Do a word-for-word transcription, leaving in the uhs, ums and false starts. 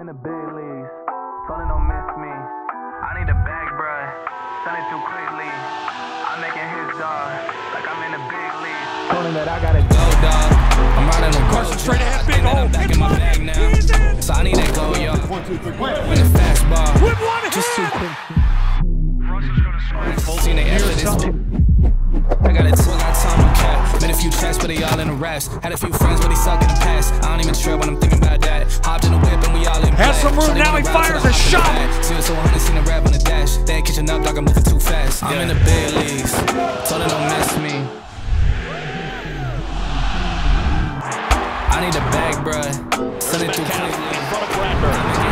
I'm in the big leagues. Tony don't miss me. I need a bag, bruh. Send it too quickly. I'm making hits, dog. Like I'm in the big leagues. Tony that I got a go, dog. I'm riding on groceries. Straight ahead, big hole. I'm back in my bag now. So I need that go, y'all. One, two, three, quick. Win a fastball. Whip one hand. Just too quick. fourteen to after this. I got a tool, got time, no cap. Made a few chats, but they all in the raps. Had a few friends, but they suck in the past. I don't even trip when I'm thinking about that. Hopped in the whip and we all in black. Has some room, now he fires a shot. See what's so hard, seen a rap on the dash. They kitchen up, dog, I'm moving too fast. I'm in the big leagues. Told them don't miss me. I need a bag, bruh. Send it too quickly.